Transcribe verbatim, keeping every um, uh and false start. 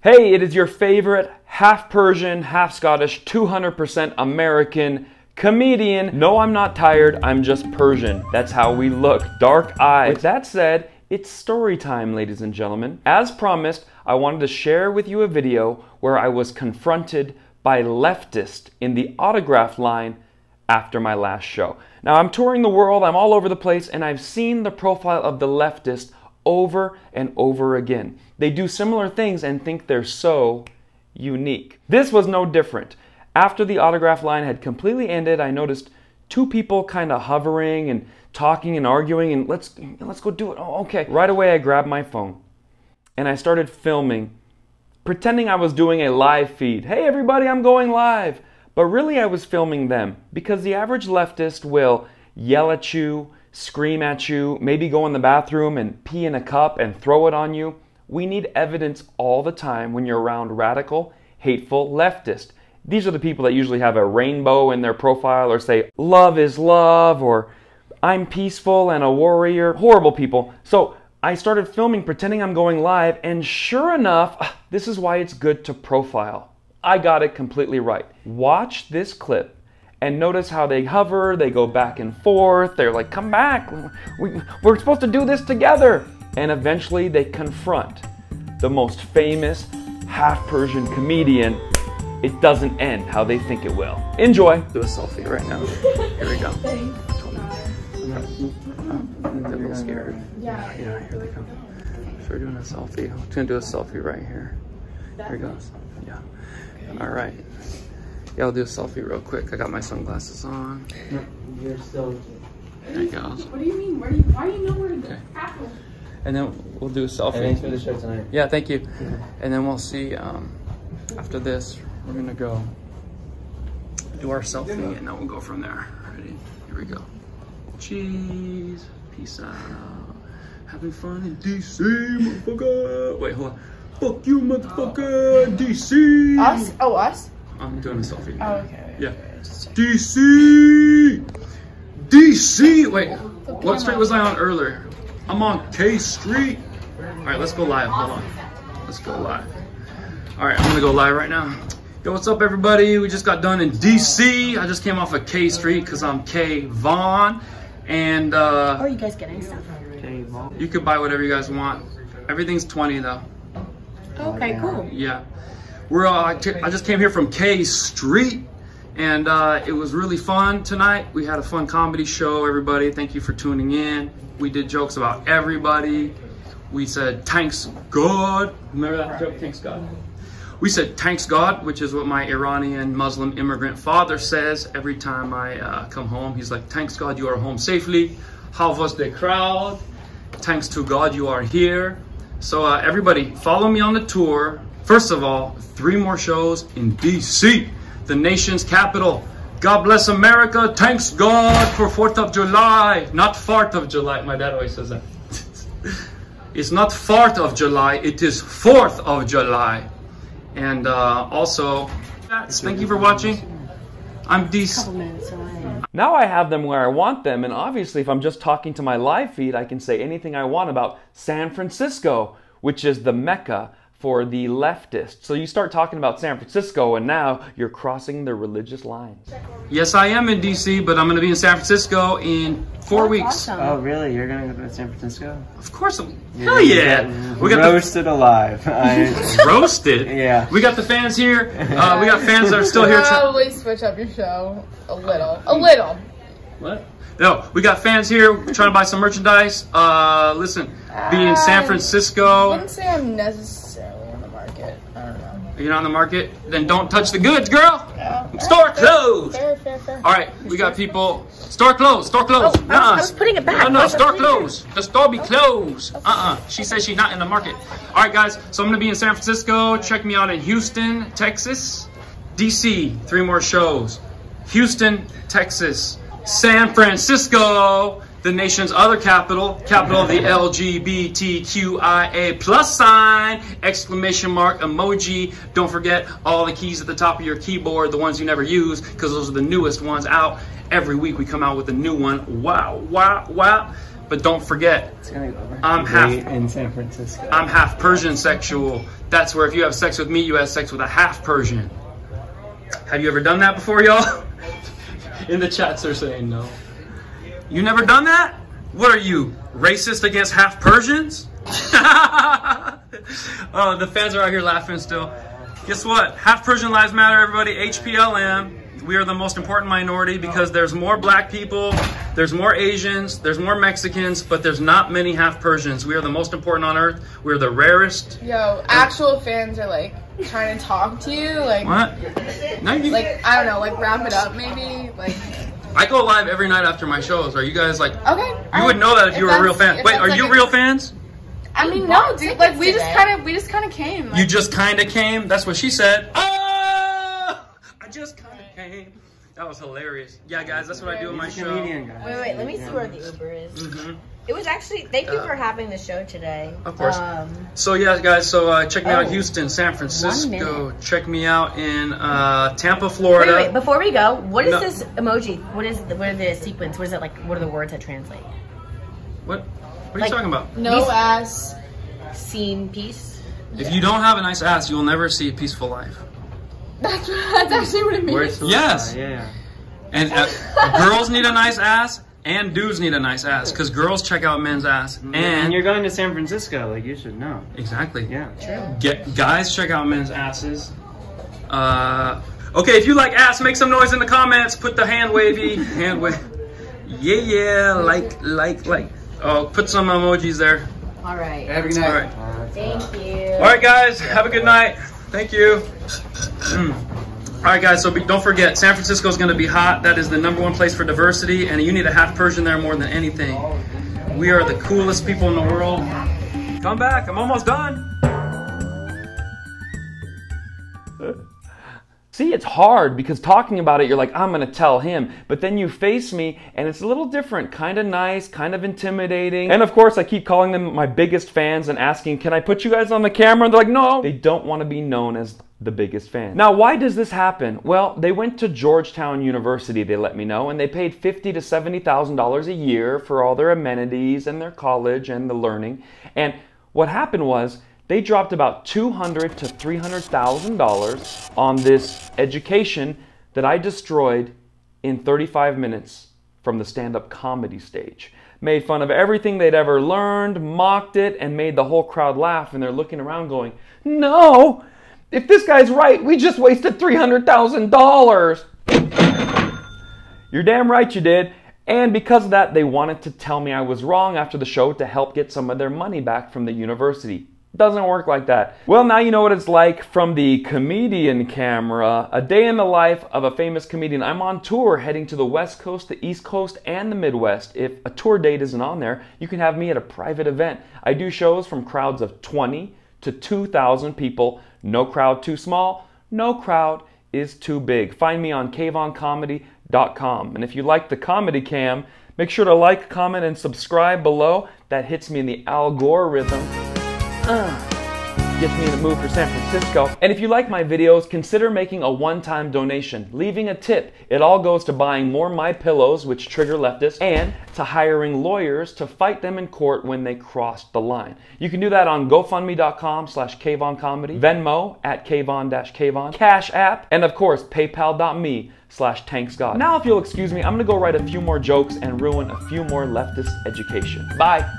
Hey, it is your favorite half Persian, half Scottish, two hundred percent American comedian. No, I'm not tired, I'm just Persian. That's how we look, dark eyes. With that said, it's story time, ladies and gentlemen. As promised, I wanted to share with you a video where I was confronted by leftists in the autograph line after my last show. Now, I'm touring the world, I'm all over the place, and I've seen the profile of the leftist over and over again. They do similar things and think they're so unique. This was no different. After the autograph line had completely ended, I noticed two people kind of hovering and talking and arguing and let's let's go do it. Oh, okay. Right away I grabbed my phone and I started filming, pretending I was doing a live feed. Hey everybody, I'm going live. But really I was filming them because the average leftist will yell at you, scream at you, maybe go in the bathroom and pee in a cup and throw it on you. We need evidence all the time when you're around radical, hateful leftists. These are the people that usually have a rainbow in their profile or say, love is love, or I'm peaceful and a warrior. Horrible people. So I started filming pretending I'm going live, and sure enough, this is why it's good to profile. I got it completely right. Watch this clip and notice how they hover, they go back and forth, they're like, come back, we, we're supposed to do this together. And eventually they confront the most famous half-Persian comedian. It doesn't end how they think it will. Enjoy. Do a selfie right now. Here we go. I'm a little scared. Yeah, yeah, here they come. So we're doing a selfie. I'm gonna do a selfie right here. Here we go. Yeah, all right. Yeah, I'll do a selfie real quick. I got my sunglasses on. You're so cute. There you go. What do you mean? Where do you, why do you know where the apple? And then we'll do a selfie. Hey, thanks for the show tonight. Yeah, thank you. Yeah. And then we'll see, um, after this, we're gonna go do our selfie and then we'll go from there. Ready? Here we go. Cheese. Peace out. Having fun in D C, motherfucker. Wait, hold on. Fuck you, motherfucker. D C. Us? Oh, us? I'm doing a selfie now. Oh, okay. Yeah. D C! D C! Wait, what street was I on earlier? I'm on K Street. All right, let's go live. Hold on. Let's go live. All right, I'm gonna go live right now. Yo, what's up, everybody? We just got done in D C. I just came off of K Street because I'm K Von. And, uh. Oh, you guys getting stuff? You could buy whatever you guys want. Everything's twenty though. Okay, cool. Yeah. We're uh, I, I just came here from K Street, and uh, it was really fun tonight. We had a fun comedy show, everybody. Thank you for tuning in. We did jokes about everybody. We said, "Thanks God." Remember that joke, "Thanks God"? We said, "Thanks God," which is what my Iranian Muslim immigrant father says every time I uh, come home. He's like, "Thanks God, you are home safely. How was the crowd? Thanks to God, you are here." So uh, everybody, follow me on the tour. First of all, three more shows in D C, the nation's capital. God bless America. Thanks God for fourth of July. Not fourth of July. My dad always says that. It's not fourth of July. It is fourth of July. And uh, also, thank you for watching. I'm D C. Now I have them where I want them. And obviously, if I'm just talking to my live feed, I can say anything I want about San Francisco, which is the Mecca for the leftist. So you start talking about San Francisco and now you're crossing the religious lines. Yes, I am in D C, but I'm gonna be in San Francisco in four That's weeks. Awesome. Oh really, you're gonna go to San Francisco? Of course, I'm, hell yeah. We got roasted the, alive. I, roasted? Yeah. We got the fans here. Uh, we got fans that are still here. Probably switch up your show a little, a little. What? No, we got fans here trying to buy some merchandise. Uh, listen, uh, be in San Francisco. I wouldn't say I'm necessary. You're not on the market? Then don't touch the goods, girl! Yeah. Store closed! Fair, fair, fair. Alright, we got people. Store closed! Store closed! Oh, uh-uh. I, I was putting it back. No, no, store closed! The store be closed! Uh-uh. She says she's not in the market. Alright, guys, so I'm gonna be in San Francisco. Check me out in Houston, Texas. D C, three more shows. Houston, Texas. San Francisco, the nation's other capital, capital of the L G B T Q I A plus sign, exclamation mark, emoji. Don't forget all the keys at the top of your keyboard, the ones you never use, because those are the newest ones out. Every week we come out with a new one. Wow, wow, wow. But don't forget, it's gonna go over. I'm half in San Francisco. I'm half Persian sexual. That's where if you have sex with me, you have sex with a half Persian. Have you ever done that before, y'all? In the chats they're saying no. You never done that? What are you, racist against half Persians? Oh, the fans are out here laughing still. Guess what? Half Persian lives matter, everybody. H P L M. We are the most important minority because there's more black people, there's more Asians, there's more Mexicans, but there's not many half Persians. We are the most important on earth. We're the rarest. Yo, actual fans are like trying to talk to you. Like what? ninety Like, I don't know, like wrap it up maybe. Like I go live every night after my shows. Are you guys like okay? You would know that if you were a real fan. Wait, are you real fans? I mean, no, dude. Like, we just kind of, we just kind of came. Like, you just kind of came. That's what she said. Oh, I just kind of came. That was hilarious. Yeah, guys, that's what I do in my show. Comedian, wait, wait, let me yeah. see where the Uber is. Mm-hmm. It was actually. Thank you uh, for having the show today. Of course. Um, so yeah, guys. So uh, check me oh, out, Houston, San Francisco. Check me out in uh, Tampa, Florida. Wait, wait, before we go, what is no. this emoji? What is the, what are the sequence? What is it like? What are the words that translate? What? What are like, you talking about? No peace. Ass, seen peace. If yeah. you don't have a nice ass, you'll never see a peaceful life. That's, that's actually what it means. Yes. Yeah, yeah. And uh, girls need a nice ass, and dudes need a nice ass, because girls check out men's ass. And, and you're going to San Francisco, like you should know. Exactly. Yeah. True. Get guys check out men's asses. Uh, okay, if you like ass, make some noise in the comments. Put the hand wavy, hand wave. Yeah, yeah, like, like, like. Oh, put some emojis there. All right. Have a good night. All right. All right. Thank you. All right, guys. Have a good night. Thank you. All right, guys. So be, don't forget, San Francisco is going to be hot. That is the number one place for diversity, and you need a half Persian there more than anything. We are the coolest people in the world. Come back. I'm almost done. See, it's hard because talking about it, you're like, I'm going to tell him. But then you face me and it's a little different, kind of nice, kind of intimidating. And of course, I keep calling them my biggest fans and asking, can I put you guys on the camera? And they're like, no, they don't want to be known as the biggest fan. Now, why does this happen? Well, they went to Georgetown University, they let me know, and they paid fifty thousand to seventy thousand dollars a year for all their amenities and their college and the learning. And what happened was, they dropped about two hundred thousand to three hundred thousand dollars on this education that I destroyed in thirty-five minutes from the stand-up comedy stage. Made fun of everything they'd ever learned, mocked it, and made the whole crowd laugh, and they're looking around going, no, if this guy's right, we just wasted three hundred thousand dollars. You're damn right you did. And because of that, they wanted to tell me I was wrong after the show to help get some of their money back from the university. Doesn't work like that. Well, now you know what it's like from the comedian camera. A day in the life of a famous comedian. I'm on tour heading to the West Coast, the East Coast, and the Midwest. If a tour date isn't on there, you can have me at a private event. I do shows from crowds of twenty to two thousand people. No crowd too small, no crowd is too big. Find me on K von Comedy dot com. And if you like the Comedy Cam, make sure to like, comment, and subscribe below. That hits me in the algorithm. Uh, gets me in the mood for San Francisco. And if you like my videos, consider making a one-time donation, leaving a tip. It all goes to buying more My Pillows, which trigger leftists, and to hiring lawyers to fight them in court when they cross the line. You can do that on GoFundMe dot com slash K von Comedy, Venmo at K von K von, Cash App, and of course PayPal dot me slash Tanx God. Now, if you'll excuse me, I'm gonna go write a few more jokes and ruin a few more leftist education. Bye.